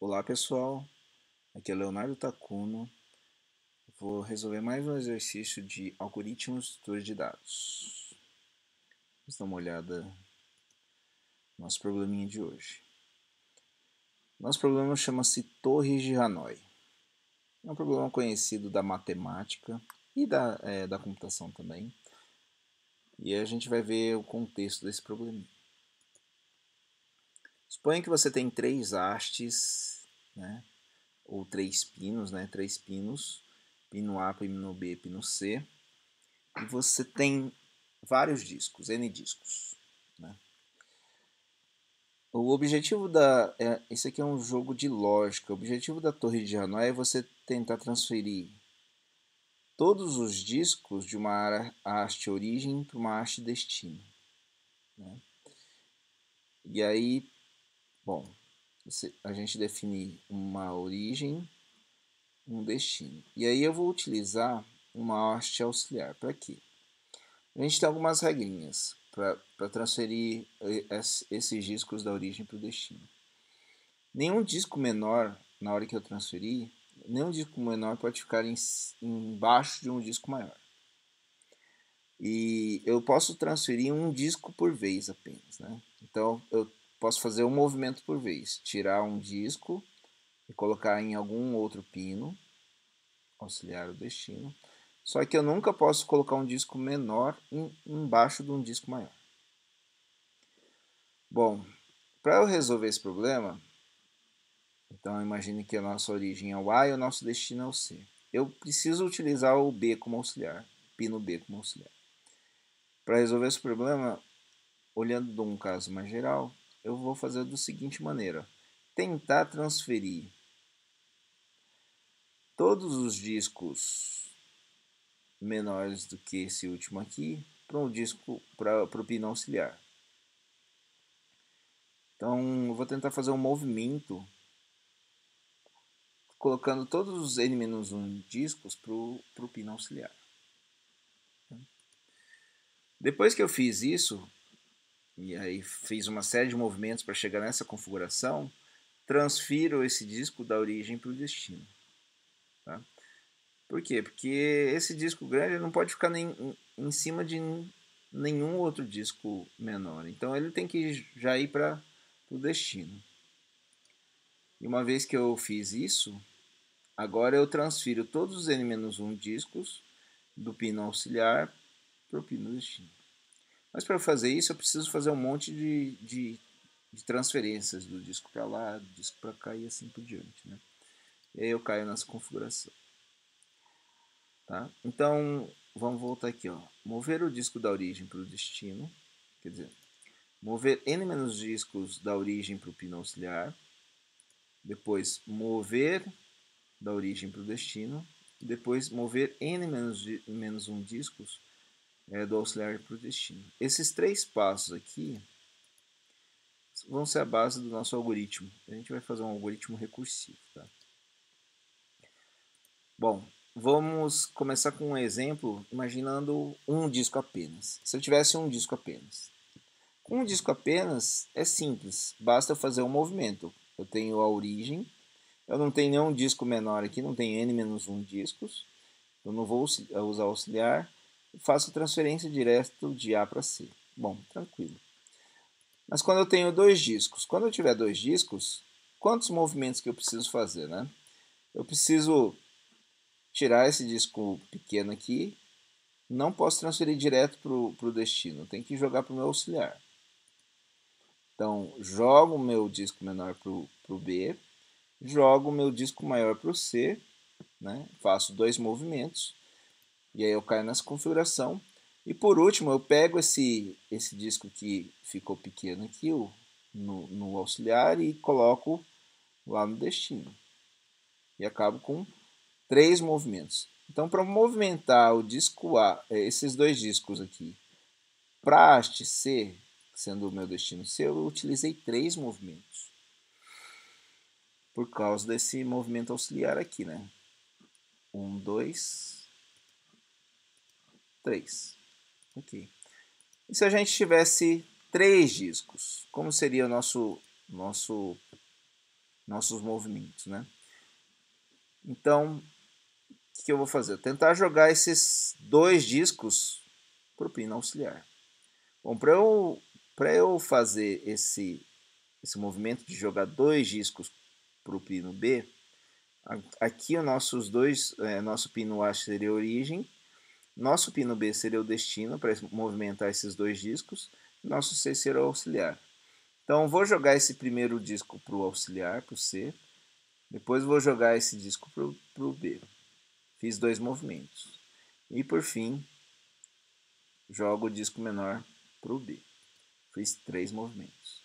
Olá pessoal, aqui é Leonardo Takuno. Vou resolver mais um exercício de algoritmos de estrutura de dados. Vamos dar uma olhada no nosso probleminha de hoje. Nosso problema chama-se Torres de Hanoi. É um problema conhecido da matemática e da computação também. E a gente vai ver o contexto desse probleminha. Suponha que você tem três hastes, né? Ou três pinos, né? Três pinos, pino A, pino B, pino C. E você tem vários discos, N discos, né? O objetivo esse aqui é um jogo de lógica. O objetivo da Torre de Hanoi é você tentar transferir todos os discos de uma haste origem para uma haste destino, né? E aí... Bom, a gente define uma origem, um destino. E aí eu vou utilizar uma haste auxiliar. Para quê? A gente tem algumas regrinhas para transferir esses discos da origem para o destino. Nenhum disco menor, na hora que eu transferir, nenhum disco menor pode ficar embaixo de um disco maior. E eu posso transferir um disco por vez apenas, né? Então, eu posso fazer um movimento por vez, tirar um disco e colocar em algum outro pino, auxiliar o destino. Só que eu nunca posso colocar um disco menor embaixo de um disco maior. Bom, para eu resolver esse problema, então imagine que a nossa origem é o A e o nosso destino é o C. Eu preciso utilizar o B como auxiliar, pino B como auxiliar. Para resolver esse problema, olhando de um caso mais geral, eu vou fazer da seguinte maneira: tentar transferir todos os discos menores do que esse último aqui para um disco, para o pino auxiliar. Então, eu vou tentar fazer um movimento colocando todos os N-1 discos para o pino auxiliar. Depois que eu fiz isso, e aí fiz uma série de movimentos para chegar nessa configuração, transfiro esse disco da origem para o destino. Tá? Por quê? Porque esse disco grande não pode ficar em cima de nenhum outro disco menor. Então ele tem que já ir para o destino. E uma vez que eu fiz isso, agora eu transfiro todos os N-1 discos do pino auxiliar para o pino destino. Mas para fazer isso, eu preciso fazer um monte de transferências do disco para lá, do disco para cá e assim por diante, né? E aí eu caio nessa configuração. Tá? Então, vamos voltar aqui, ó. Mover o disco da origem para o destino, quer dizer, mover N- discos da origem para o pino auxiliar, depois mover da origem para o destino, depois mover N-1 discos do auxiliar para o destino. Esses três passos aqui vão ser a base do nosso algoritmo. A gente vai fazer um algoritmo recursivo, tá? Bom, vamos começar com um exemplo imaginando um disco apenas. Se eu tivesse um disco apenas. Com um disco apenas é simples, basta eu fazer um movimento. Eu tenho a origem, eu não tenho nenhum disco menor aqui, não tenho N-1 discos, eu não vou usar auxiliar. Faço transferência direto de A para C. Bom, tranquilo. Mas quando eu tenho dois discos, quando eu tiver dois discos, quantos movimentos que eu preciso fazer, né? Eu preciso tirar esse disco pequeno aqui, não posso transferir direto para o destino, tem que jogar para o meu auxiliar. Então, jogo o meu disco menor para o B, jogo o meu disco maior para o C, né? Faço dois movimentos. E aí eu caio nessa configuração. E por último, eu pego esse disco que ficou pequeno aqui no auxiliar e coloco lá no destino. E acabo com três movimentos. Então, para movimentar o disco A, esses dois discos aqui, para a haste C, sendo o meu destino C, eu utilizei três movimentos. Por causa desse movimento auxiliar aqui, né? 1, 2... 3. Ok. E se a gente tivesse 3 discos, como seria o nosso nossos movimentos, né? Então, o que eu vou fazer? Tentar jogar esses dois discos para o pino auxiliar. Bom, para eu fazer esse movimento de jogar dois discos para o pino B, aqui os nosso pino A seria a origem, nosso pino B seria o destino para movimentar esses dois discos, nosso C seria o auxiliar. Então vou jogar esse primeiro disco para o auxiliar, para o C, depois vou jogar esse disco para o B. Fiz dois movimentos. E por fim, jogo o disco menor para o B. Fiz três movimentos.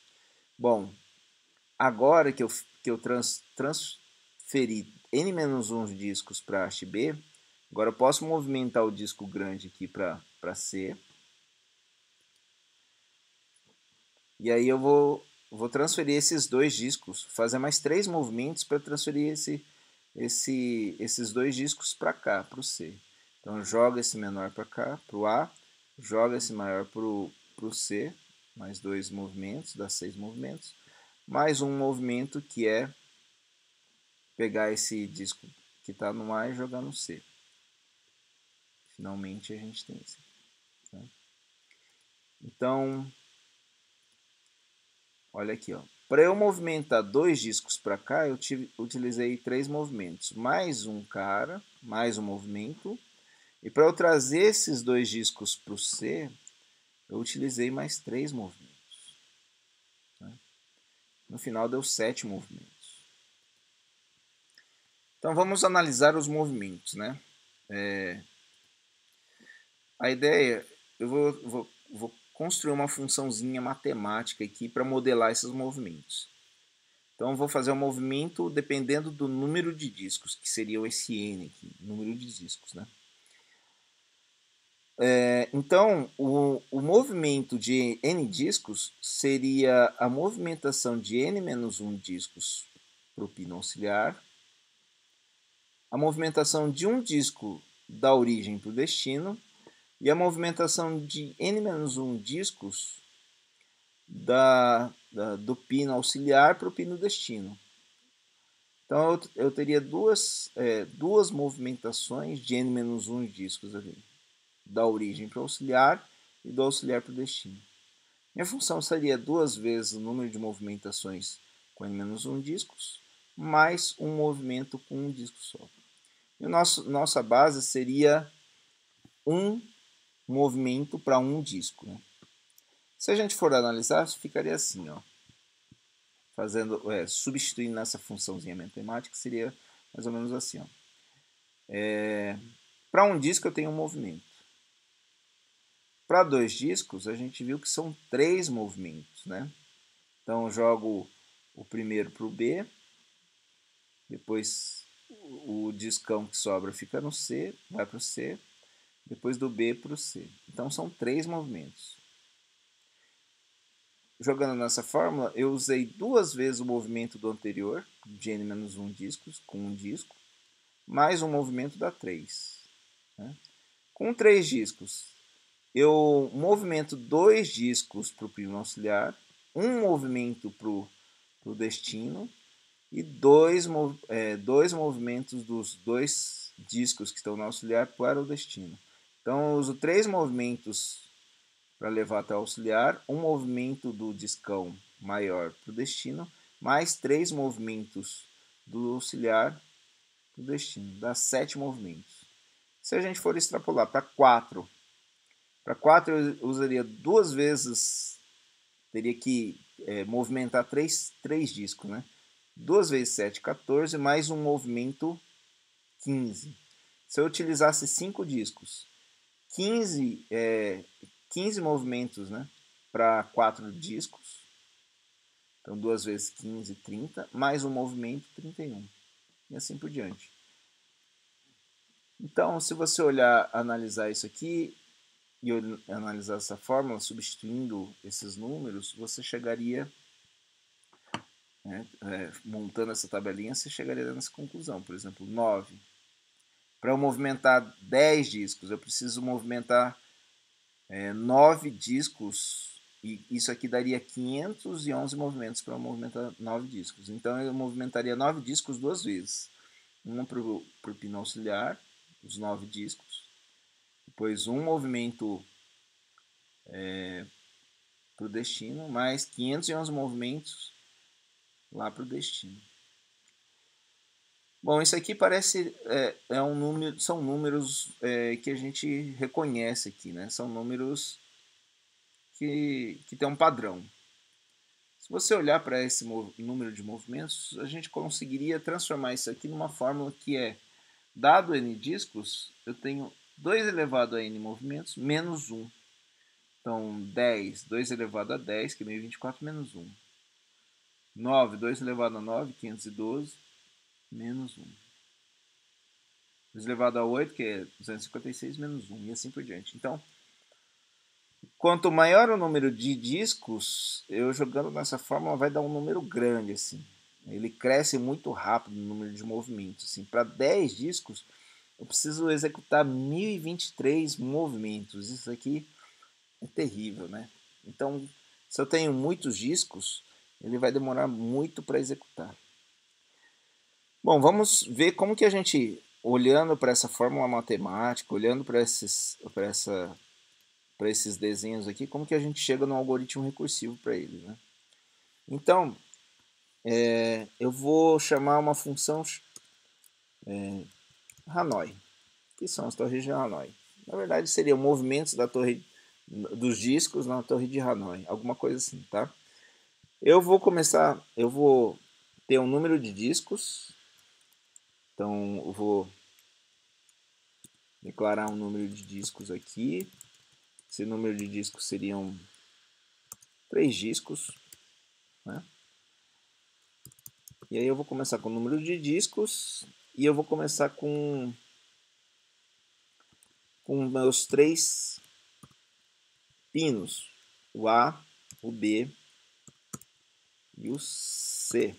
Bom, agora que eu transferi N-1 discos para haste B, agora eu posso movimentar o disco grande aqui para C. E aí eu vou transferir esses dois discos, fazer mais três movimentos para transferir esses dois discos para cá, para o C. Então joga esse menor para cá, para o A, joga esse maior para o C, mais dois movimentos, dá seis movimentos, mais um movimento que é pegar esse disco que está no A e jogar no C. Finalmente a gente tem isso. Tá? Então, olha aqui, ó. Para eu movimentar dois discos para cá, eu utilizei três movimentos. Mais um cara, mais um movimento. E para eu trazer esses dois discos para o C, eu utilizei mais três movimentos. Tá? No final deu 7 movimentos. Então vamos analisar os movimentos, né? A ideia, eu vou construir uma funçãozinha matemática aqui para modelar esses movimentos. Então vou fazer um movimento dependendo do número de discos, que seria esse N aqui, número de discos, né? Então o movimento de N discos seria a movimentação de N-1 discos para o pino auxiliar, a movimentação de um disco da origem para o destino, e a movimentação de N-1 discos do pino auxiliar para o pino destino. Então eu teria duas movimentações de N-1 discos aqui, da origem para o auxiliar e do auxiliar para o destino. Minha função seria 2 vezes o número de movimentações com N-1 discos, mais um movimento com um disco só. E nossa base seria um movimento para um disco, né? Se a gente for analisar, ficaria assim, ó, substituindo essa funçãozinha matemática, seria mais ou menos assim, ó. Para um disco eu tenho um movimento. Para dois discos a gente viu que são 3 movimentos, né? Então eu jogo o primeiro para o B, depois o discão que sobra fica no C, vai para o C, depois do B para o C. Então são 3 movimentos. Jogando nessa fórmula, eu usei 2 vezes o movimento do anterior, de N-1 discos, com um disco, mais um movimento dá 3. Né? Com 3 discos, eu movimento 2 discos para o pino auxiliar, um movimento para o destino, e dois movimentos dos dois discos que estão no auxiliar para o destino. Então eu uso 3 movimentos para levar até o auxiliar, um movimento do discão maior para o destino, mais 3 movimentos do auxiliar para o destino. Dá 7 movimentos. Se a gente for extrapolar para 4, eu usaria 2 vezes, teria que movimentar 3 discos, né? 2 vezes 7, 14, mais um movimento, 15. Se eu utilizasse 5 discos, 15 movimentos, né, para 4 discos, então 2 vezes 15, 30, mais um movimento, 31, e assim por diante. Então, se você olhar, analisar isso aqui, e analisar essa fórmula, substituindo esses números, você chegaria, montando essa tabelinha, você chegaria nessa conclusão. Por exemplo, 9. Para eu movimentar 10 discos, eu preciso movimentar 9 discos E isso aqui daria 511 movimentos para eu movimentar 9 discos. Então eu movimentaria 9 discos duas vezes. Uma para o pino auxiliar, os 9 discos. Depois um movimento para o destino, mais 511 movimentos lá para o destino. Bom, isso aqui parece um número, são números que a gente reconhece aqui, né? São números que tem um padrão. Se você olhar para esse número de movimentos, a gente conseguiria transformar isso aqui numa fórmula que é: dado n discos, eu tenho 2 elevado a n movimentos menos 1. Então, 10, 2 elevado a 10, que é 1024, menos 1. 9, 2 elevado a 9, 512, menos 1. 2 elevado a 8, que é 256, menos 1, e assim por diante. Então, quanto maior o número de discos, eu jogando nessa fórmula vai dar um número grande, assim. Ele cresce muito rápido no número de movimentos. Assim. Para 10 discos, eu preciso executar 1023 movimentos. Isso aqui é terrível, né? Então, se eu tenho muitos discos, ele vai demorar muito para executar. Bom, vamos ver como que a gente, olhando para essa fórmula matemática, olhando para esses desenhos aqui, como que a gente chega no algoritmo recursivo para ele, né? Então, eu vou chamar uma função Hanoi, que são as torres de Hanoi. Na verdade, seriam movimentos da torre dos discos na torre de Hanoi, alguma coisa assim, tá? Eu vou ter um número de discos, então eu vou declarar um número de discos aqui. Esse número de discos seriam 3 discos, né? E aí eu vou começar com o número de discos e eu vou começar com meus 3 pinos, o A, o B e o C.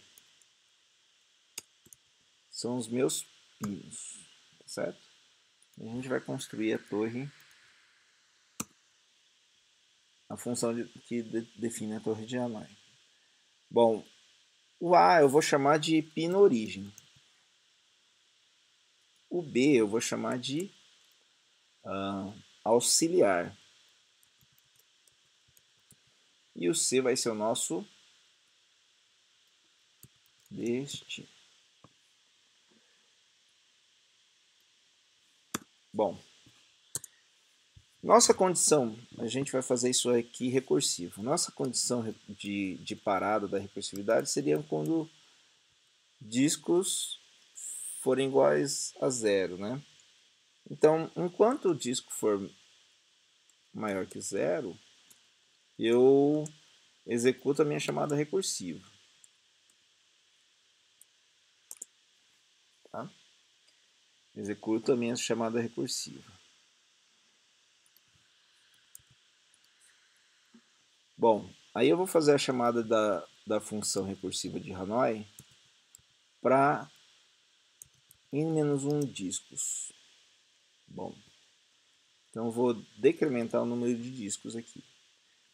São os meus pinos, tá certo? E a gente vai construir a torre, a função que define a torre de Hanoi. Bom, o A eu vou chamar de pino origem. O B eu vou chamar de auxiliar. E o C vai ser o nosso destino. Bom, nossa condição, a gente vai fazer isso aqui recursivo. Nossa condição de parada da recursividade seria quando discos forem iguais a 0, né? Então, enquanto o disco for maior que 0, eu executo a minha chamada recursiva. Tá? Executo a minha chamada recursiva. Bom, aí eu vou fazer a chamada da função recursiva de Hanoi para n-1 discos. Bom, então eu vou decrementar o número de discos aqui.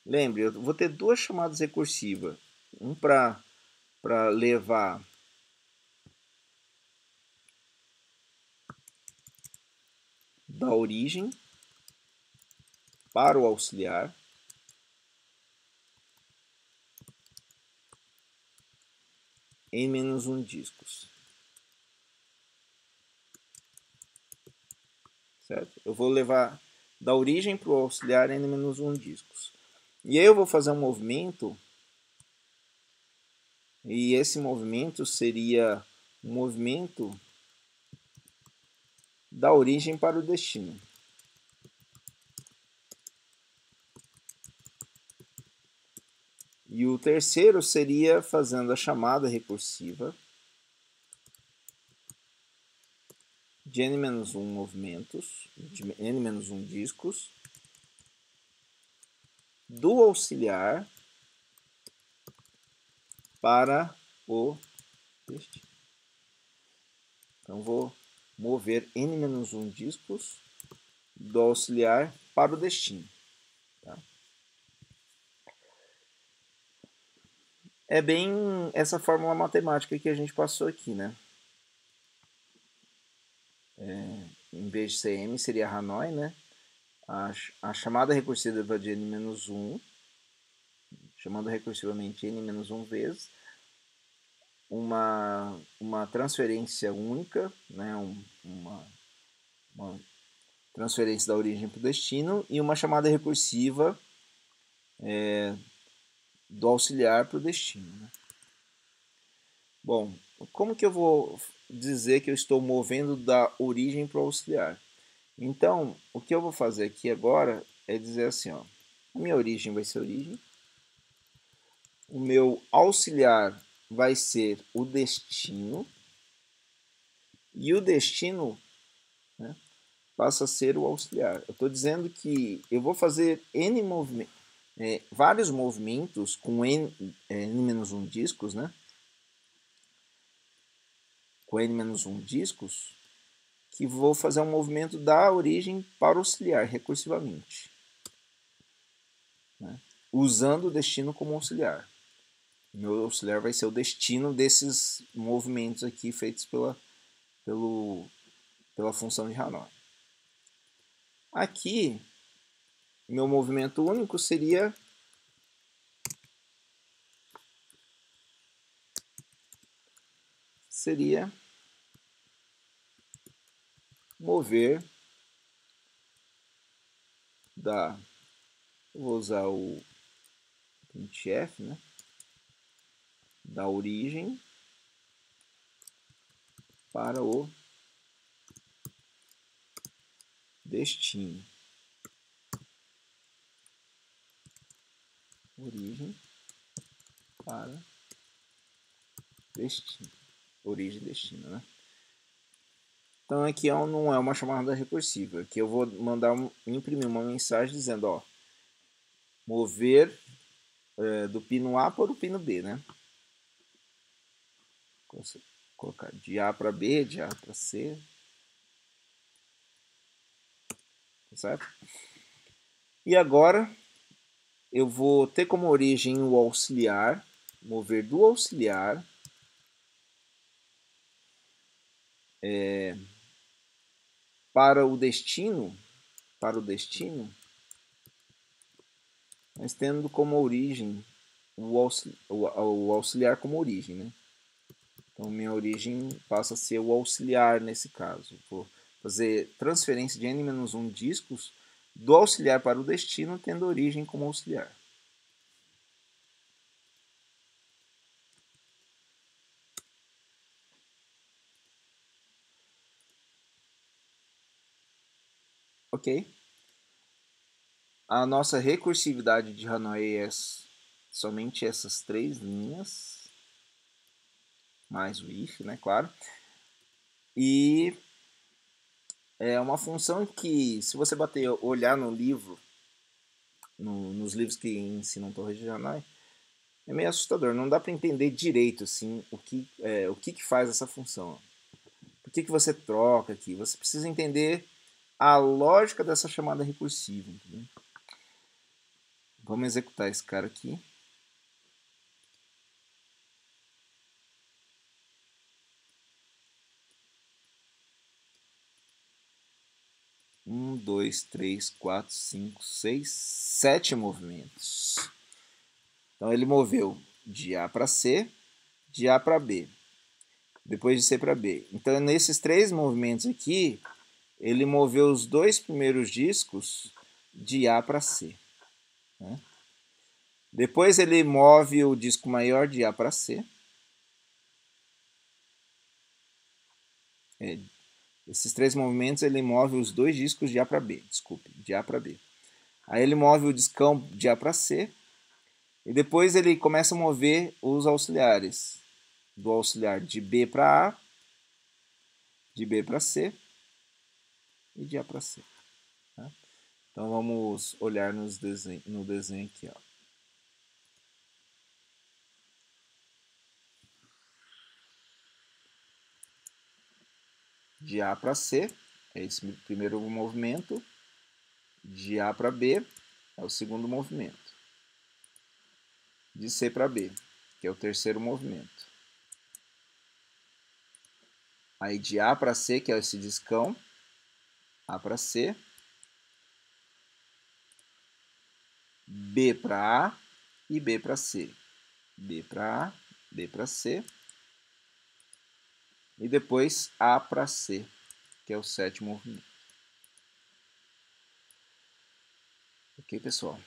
Lembre, eu vou ter 2 chamadas recursivas. Um para levar da origem para o auxiliar. n-1 discos, certo? Eu vou levar da origem para o auxiliar n-1 discos. E aí eu vou fazer um movimento, e esse movimento seria um movimento da origem para o destino. E o terceiro seria fazendo a chamada recursiva de n-1 movimentos, de n-1 discos, do auxiliar para o destino. Então, vou mover n-1 discos do auxiliar para o destino. Tá? é bem essa fórmula matemática que a gente passou aqui, né? Em vez de CM seria Hanoi, né? A chamada recursiva de N-1, chamando recursivamente N-1 vezes, uma transferência única, né? uma transferência da origem para o destino, e uma chamada recursiva do auxiliar para o destino, né? Bom, como que eu vou dizer que eu estou movendo da origem para o auxiliar? Então, o que eu vou fazer aqui agora é dizer assim, ó, a minha origem vai ser origem, o meu auxiliar vai ser o destino, e o destino, né, passa a ser o auxiliar. Eu estou dizendo que eu vou fazer N movimentos, vários movimentos com N-1 discos, né? Com N-1 discos, que vou fazer um movimento da origem para auxiliar recursivamente, né? Usando o destino como auxiliar. Meu auxiliar vai ser o destino desses movimentos aqui feitos pela função de Hanoi. Aqui, meu movimento único seria mover da, vou usar o printf, né, da origem para o destino. Origem para destino. Origem e destino, né? Então aqui não é uma chamada recursiva. Aqui eu vou mandar imprimir uma mensagem dizendo, ó, mover do pino A para o pino B, né? Vou colocar de A para B, de A para C. Certo? E agora eu vou ter como origem o auxiliar, mover do auxiliar para o destino, mas tendo como origem o auxiliar como origem, né? Então minha origem passa a ser o auxiliar nesse caso. Vou fazer transferência de N-1 discos do auxiliar para o destino, tendo origem como auxiliar. Ok? A nossa recursividade de Hanoi é somente essas três linhas, mais o if, né, claro. E é uma função que, se você olhar no livro, nos livros que ensinam Torres de Hanoi, é meio assustador. Não dá para entender direito assim, o que faz essa função. Por que você troca aqui? Você precisa entender a lógica dessa chamada recursiva. Entendeu? Vamos executar esse cara aqui. Um, dois, três, quatro, cinco, seis, sete movimentos. Então ele moveu de A para C, de A para B, depois de C para B. Então nesses três movimentos aqui, ele moveu os dois primeiros discos de A para C, né? Depois ele move o disco maior de A para C. Esses três movimentos ele move os dois discos de A para B, desculpe, de A para B. Aí ele move o discão de A para C e depois ele começa a mover os auxiliares, do auxiliar de B para A, de B para C e de A para C, tá? Então vamos olhar no desenho aqui, ó. De A para C, é esse primeiro movimento. De A para B, é o segundo movimento. De C para B, que é o terceiro movimento. Aí de A para C, que é esse discão, A para C, B para A e B para C. B para A, B para C, e depois A para C, que é o sétimo movimento. Ok, pessoal?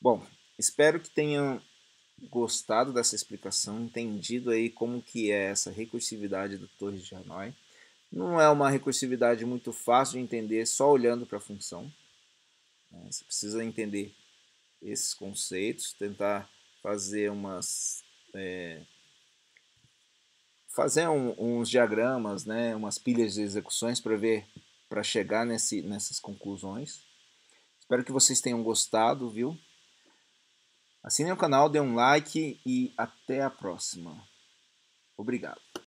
Bom, espero que tenham gostado dessa explicação, entendido aí como que é essa recursividade do Torres de Hanoi. Não é uma recursividade muito fácil de entender só olhando para a função. Você precisa entender esses conceitos, tentar fazer umas uns diagramas, né, umas pilhas de execuções para ver, para chegar nessas conclusões. Espero que vocês tenham gostado, viu? Assinem o canal, dê um like e até a próxima. Obrigado.